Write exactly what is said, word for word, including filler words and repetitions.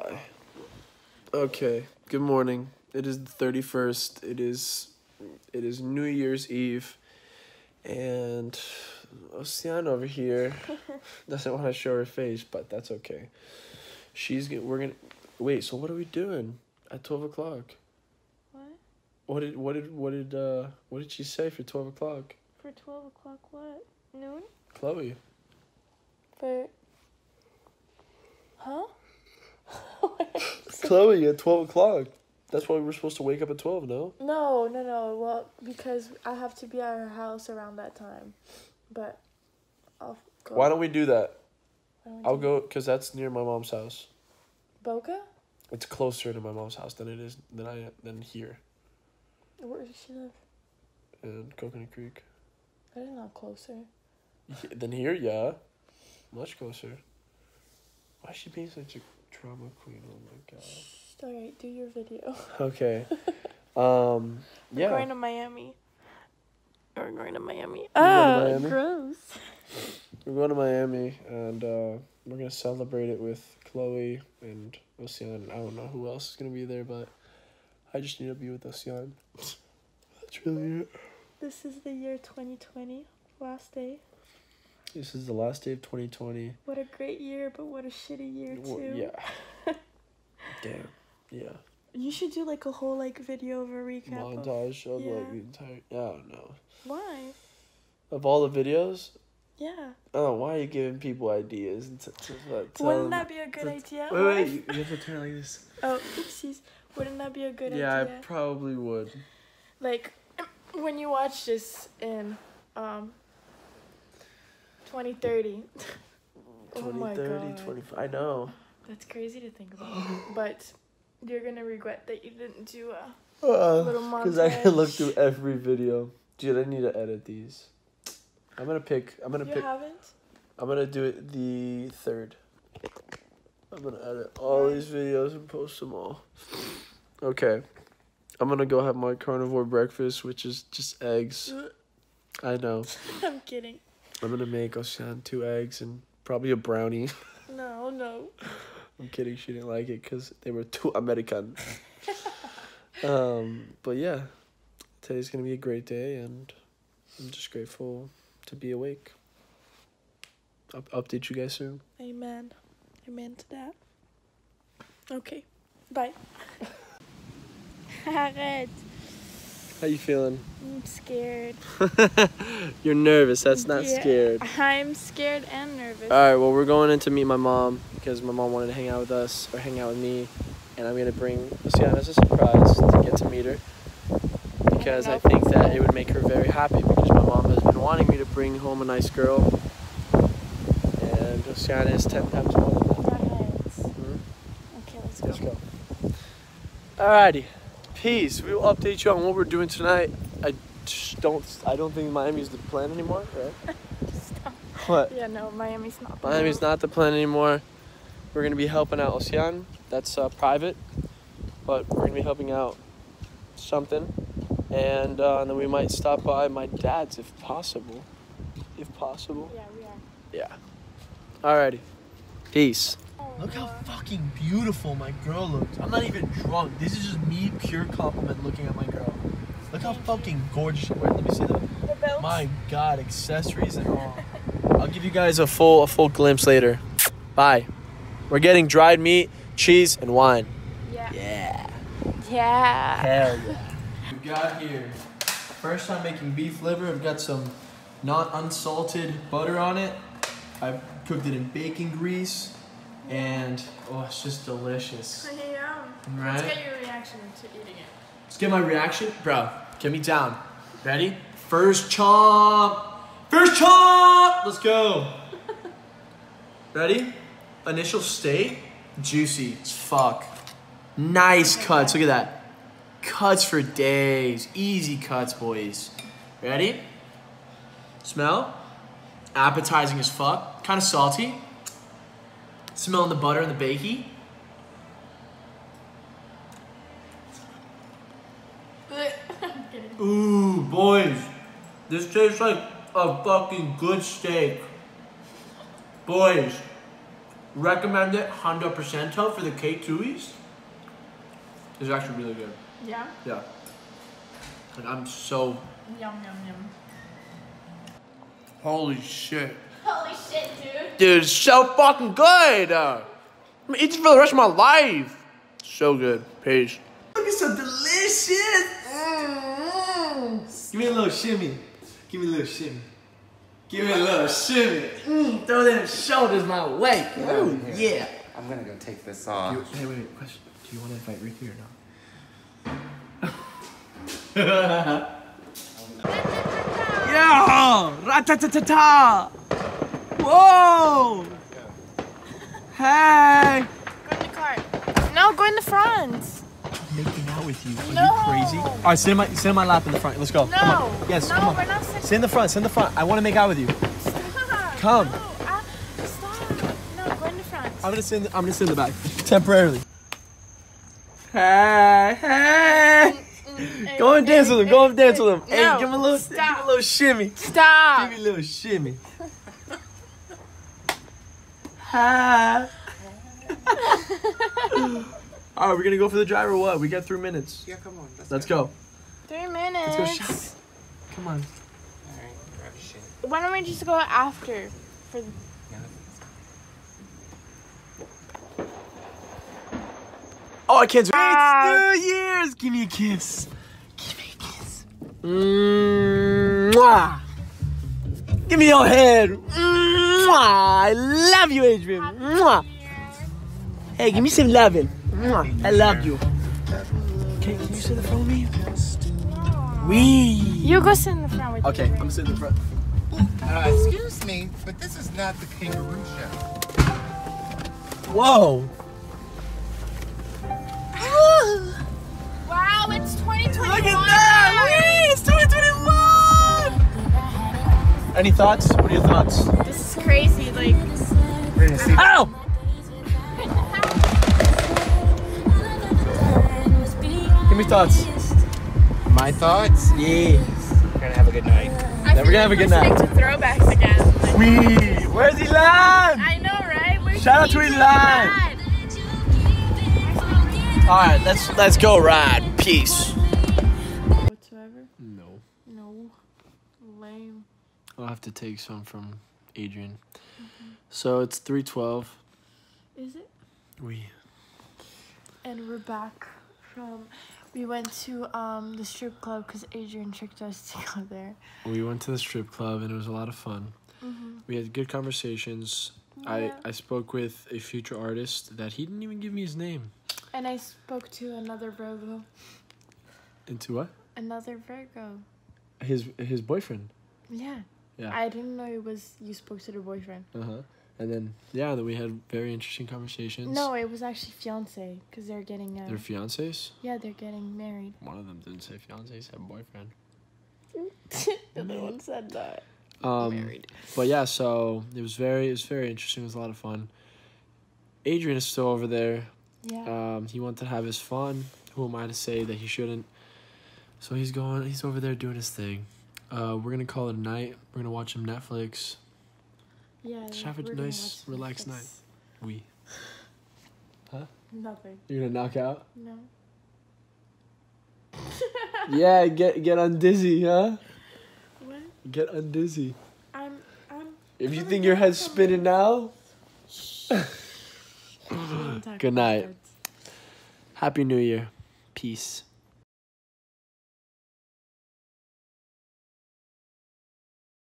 July. Okay, good morning. It is the thirty-first. It is it is New Year's Eve, and Luciana over here doesn't want to show her face, but that's okay. She's gonna, we're gonna wait. So what are we doing at twelve o'clock? What? What did what did what did uh what did she say for twelve o'clock? For twelve o'clock, what? Noon? Chloe. For. Huh? Chloe at twelve o'clock. That's why we were supposed to wake up at twelve, no? No, no, no. Well, because I have to be at her house around that time. But I'll go. Why don't we do that? Don't we I'll do go because that's near my mom's house. Boca? It's closer to my mom's house than it is than I than here. Where does she live? In Coconut Creek. That is not closer. Yeah, than here, yeah. Much closer. Why is she being such a drama queen? Oh my god. Alright, do your video. Okay. Um, yeah. We're going to Miami. We're going to Miami. Oh, to Miami. Gross. We're going to Miami, and uh, we're going to celebrate it with Chloe and Ocean. I don't know who else is going to be there, but I just need to be with Ocean. That's really it. This is the year twenty twenty, last day. This is the last day of twenty twenty. What a great year, but what a shitty year, well, too. Yeah. Damn. Yeah. You should do like a whole like video of a recap. Montage of, of yeah. like the entire. Yeah, I don't know. Why? Of all the videos? Yeah. Oh, why are you giving people ideas? And t t t Wouldn't that be a good idea? Wait, wait, you, you have to turn like this. Oh, oopsies. Wouldn't that be a good yeah, idea? Yeah, I probably would. Like, when you watch this in um, twenty thirty. Oh my god. twenty thirty, twenty-five. I know. That's crazy to think about. But you're going to regret that you didn't do a uh, little montage. Because I can look through every video. Dude, I need to edit these. I'm going to pick. I'm gonna You pick, haven't? I'm going to do it the third. I'm going to edit all these videos and post them all. Okay. I'm going to go have my carnivore breakfast, which is just eggs. I know. I'm kidding. I'm going to make Ocean two eggs and probably a brownie. No, no. I'm kidding. She didn't like it because they were too American. um, but yeah, today's going to be a great day, and I'm just grateful to be awake. I'll update you guys soon. Amen. Amen to that. Okay. Bye. How you feeling? I'm scared. You're nervous. That's not yeah, scared. I'm scared and nervous. All right, well, we're going in to meet my mom because my mom wanted to hang out with us or hang out with me, and I'm going to bring Luciana as a surprise to get to meet her because I, I think that good. It would make her very happy because my mom has been wanting me to bring home a nice girl, and Luciana is ten times more than that. Mm-hmm. Okay, let's go. Let's go. All righty. Peace. We will update you on what we're doing tonight. I just don't. I don't think Miami's the plan anymore, right? Stop. What? Yeah, no, Miami's not. The Miami's plan. not the plan anymore. We're gonna be helping out Ocean. That's uh, private, but we're gonna be helping out something, and, uh, and then we might stop by my dad's if possible. If possible. Yeah, we are. Yeah. Alrighty. Peace. Look how fucking beautiful my girl looks. I'm not even drunk. This is just me, pure compliment, looking at my girl. Look how fucking gorgeous she wears. Let me see the, the belt. My god, accessories and all. I'll give you guys a full a full glimpse later. Bye. We're getting dried meat, cheese, and wine. Yeah. Yeah. Yeah. Hell yeah. We got here. First time making beef liver. I've got some not unsalted butter on it. I've cooked it in bacon grease. And, oh, it's just delicious. Yeah. Right? Let's get your reaction to eating it. Let's get my reaction? Bro, get me down. Ready? First chomp. First chomp! Let's go. Ready? Initial state. Juicy as fuck. Nice cuts. Look at that. Cuts for days. Easy cuts, boys. Ready? Smell. Appetizing as fuck. Kind of salty. Smelling the butter and the bacon. Ooh, boys. This tastes like a fucking good steak. Boys, Recommend it one hundred percent for the K twoies. It's actually really good. Yeah? Yeah. And I'm so... Yum, yum, yum. Holy shit. Holy shit, dude. Dude, it's so fucking good. Uh, I'm gonna eat it for the rest of my life. So good. Peace. Look, it's so delicious. Mm-hmm. Give me a little shimmy. Give me a little shimmy. Give me a little shimmy. Mm, throw them shoulders my way. Ooh, yeah. I'm gonna go take this off. You, hey, wait, wait, question. Do you want to invite Ricky or not? Yeah! Ra-ta-ta-ta-ta! Whoa! Hey! Go in the car. No, go in the front. Making out with you. Are no. you crazy? All right, sit in my sit in my lap in the front. Let's go. No. Come on. Yes. No, come on. We're not sitting. Sit in the front. Sit in the front. I want to make out with you. Stop. Come. No, I, stop. No, go in the front. I'm gonna sit. In the, I'm gonna sit in the back temporarily. Hey, hey. Mm, go and dance mm, with him. Mm, go and dance mm, with him. No, hey, give him a little. Stop. Give him a little shimmy. Stop. Give me a little shimmy. Hi. All right, we're gonna go for the drive or what? We got three minutes. Yeah, come on. Let's, let's go. go. Three minutes. Let's go shopping. Come on. All right, grab your shit. Why don't we just go after? For. The no. Oh, I can't. It's uh, New Year's. Give me a kiss. Give me a kiss. Mwah. Give me your head. Mwah. I love you, Adrian. Mwah. Hey, give me some loving. I love you. Okay, can you sit in the front with me? Wee. You go sit in the front with me. Okay, I'm sitting in the front. Uh, excuse me, but this is not the kangaroo show. Whoa. Wow, it's twenty twenty-one. Look at that. Wee, it's twenty twenty-one. Any thoughts? What are your thoughts? This is crazy. Like, we're gonna see. Ow! Your thoughts? My thoughts? Yeah. We're gonna have a good night. I then we're gonna have a good night. To throwbacks again. Like, wee! Where's Elan? I know, right? Where's Shout out to Elan. All right, let's let's go ride. Peace. Whatsoever? No. No. Lame. I'll have to take some from Adrian. Mm-hmm. So it's three twelve. Is it? We. And we're back. Um, we went to um, the strip club because Adrian tricked us to go there. We went to the strip club and it was a lot of fun. Mm-hmm. We had good conversations. Yeah. I, I spoke with a future artist that he didn't even give me his name. And I spoke to another Virgo. And to what? Another Virgo. His his boyfriend. Yeah. Yeah. I didn't know it was you spoke to the boyfriend. Uh-huh. And then, yeah, then we had very interesting conversations. No, it was actually fiancé, because they're getting... Uh, they're fiancés? Yeah, they're getting married. One of them didn't say fiancé, said boyfriend. The other one said that. Um, married. But yeah, so it was very it was very interesting. It was a lot of fun. Adrian is still over there. Yeah. Um, he wanted to have his fun. Who am I to say that he shouldn't? So he's going, he's over there doing his thing. Uh, we're going to call it a night. We're going to watch some Netflix. Yeah, just have a nice, relaxed night. We. Huh? Nothing. You're gonna knock out? No. Yeah, get get undizzy, huh? What? Get undizzy. I'm I'm. If you think your head's spinning now. Shh. Good night. Happy New Year. Peace.